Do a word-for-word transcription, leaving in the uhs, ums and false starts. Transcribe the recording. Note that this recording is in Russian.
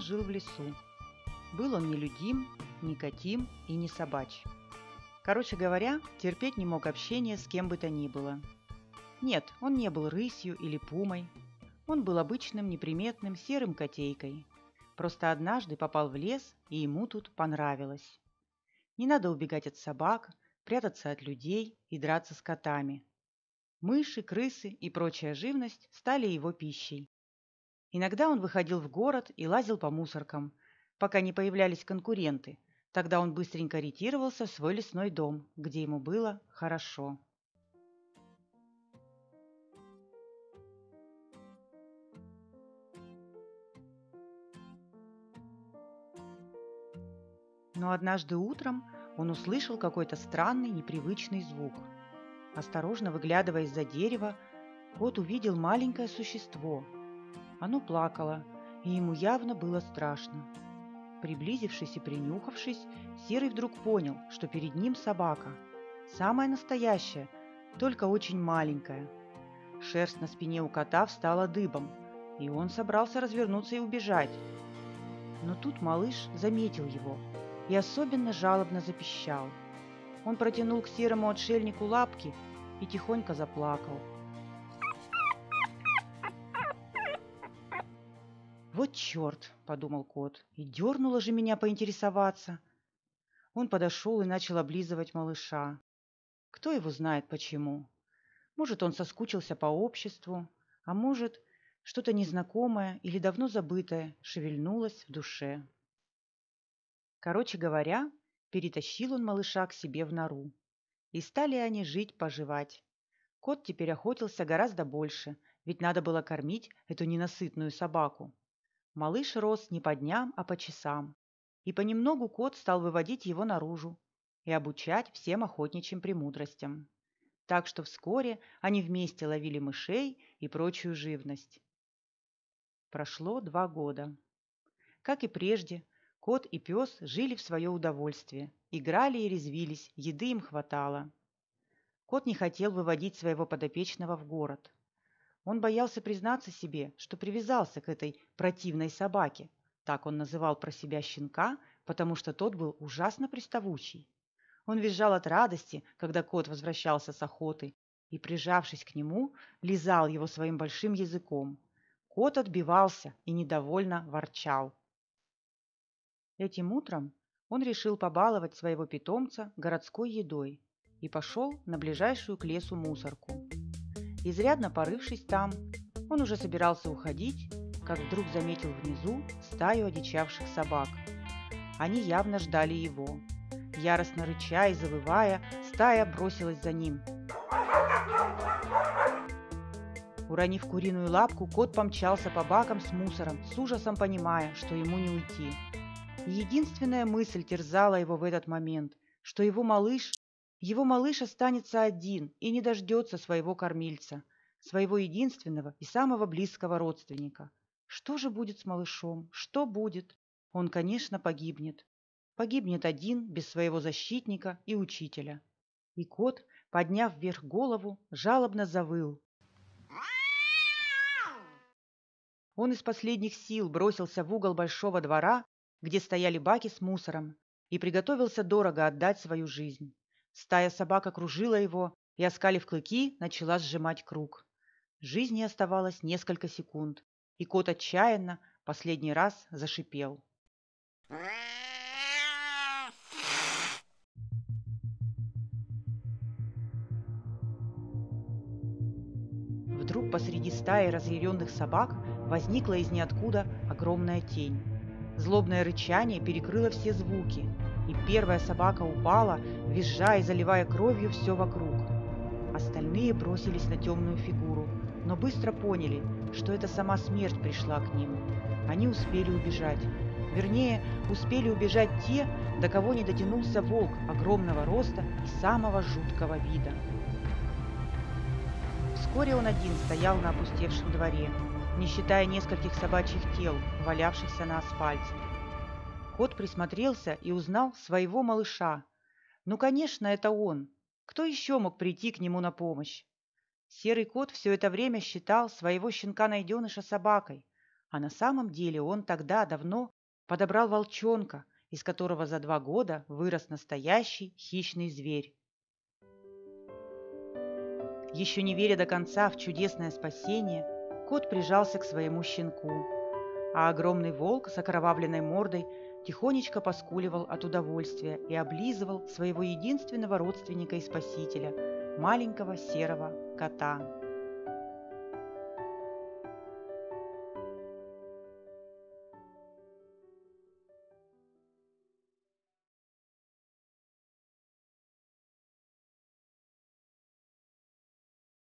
Он жил в лесу. Был он нелюдим, никотим и не собач. Короче говоря, терпеть не мог общения с кем бы то ни было. Нет, он не был рысью или пумой. Он был обычным, неприметным, серым котейкой. Просто однажды попал в лес, и ему тут понравилось. Не надо убегать от собак, прятаться от людей и драться с котами. Мыши, крысы и прочая живность стали его пищей. Иногда он выходил в город и лазил по мусоркам, пока не появлялись конкуренты. Тогда он быстренько ретировался в свой лесной дом, где ему было хорошо. Но однажды утром он услышал какой-то странный, непривычный звук. Осторожно выглядывая из-за дерева, кот увидел маленькое существо. Оно плакало, и ему явно было страшно. Приблизившись и принюхавшись, Серый вдруг понял, что перед ним собака. Самая настоящая, только очень маленькая. Шерсть на спине у кота встала дыбом, и он собрался развернуться и убежать. Но тут малыш заметил его и особенно жалобно запищал. Он протянул к серому отшельнику лапки и тихонько заплакал. «Вот черт!» – подумал кот. «И дернуло же меня поинтересоваться!» Он подошел и начал облизывать малыша. Кто его знает почему? Может, он соскучился по обществу, а может, что-то незнакомое или давно забытое шевельнулось в душе. Короче говоря, перетащил он малыша к себе в нору. И стали они жить-поживать. Кот теперь охотился гораздо больше, ведь надо было кормить эту ненасытную собаку. Малыш рос не по дням, а по часам. И понемногу кот стал выводить его наружу и обучать всем охотничьим премудростям. Так что вскоре они вместе ловили мышей и прочую живность. Прошло два года. Как и прежде, кот и пес жили в свое удовольствие, играли и резвились, еды им хватало. Кот не хотел выводить своего подопечного в город. Он боялся признаться себе, что привязался к этой противной собаке. Так он называл про себя щенка, потому что тот был ужасно приставучий. Он визжал от радости, когда кот возвращался с охоты, и, прижавшись к нему, лизал его своим большим языком. Кот отбивался и недовольно ворчал. Этим утром он решил побаловать своего питомца городской едой и пошел на ближайшую к лесу мусорку. Изрядно порывшись там, он уже собирался уходить, как вдруг заметил внизу стаю одичавших собак. Они явно ждали его. Яростно рыча и завывая, стая бросилась за ним. Уронив куриную лапку, кот помчался по бакам с мусором, с ужасом понимая, что ему не уйти. Единственная мысль терзала его в этот момент, что его малыш, его малыш останется один и не дождется своего кормильца, своего единственного и самого близкого родственника. Что же будет с малышом? Что будет? Он, конечно, погибнет. Погибнет один, без своего защитника и учителя. И кот, подняв вверх голову, жалобно завыл. Он из последних сил бросился в угол большого двора, где стояли баки с мусором, и приготовился дорого отдать свою жизнь. Стая собак окружила его и, оскалив клыки, начала сжимать круг. Жизни оставалось несколько секунд, и кот отчаянно последний раз зашипел. Вдруг посреди стаи разъяренных собак возникла из ниоткуда огромная тень. Злобное рычание перекрыло все звуки, и первая собака упала, визжа и заливая кровью все вокруг. Остальные бросились на темную фигуру, но быстро поняли, что это сама смерть пришла к ним. Они успели убежать. Вернее, успели убежать те, до кого не дотянулся волк огромного роста и самого жуткого вида. Вскоре он один стоял на опустевшем дворе, не считая нескольких собачьих тел, валявшихся на асфальте. Кот присмотрелся и узнал своего малыша. Ну, конечно, это он. Кто еще мог прийти к нему на помощь? Серый кот все это время считал своего щенка-найденыша собакой. А на самом деле он тогда давно подобрал волчонка, из которого за два года вырос настоящий хищный зверь. Еще не веря до конца в чудесное спасение, кот прижался к своему щенку, а огромный волк с окровавленной мордой тихонечко поскуливал от удовольствия и облизывал своего единственного родственника и спасителя – маленького серого кота.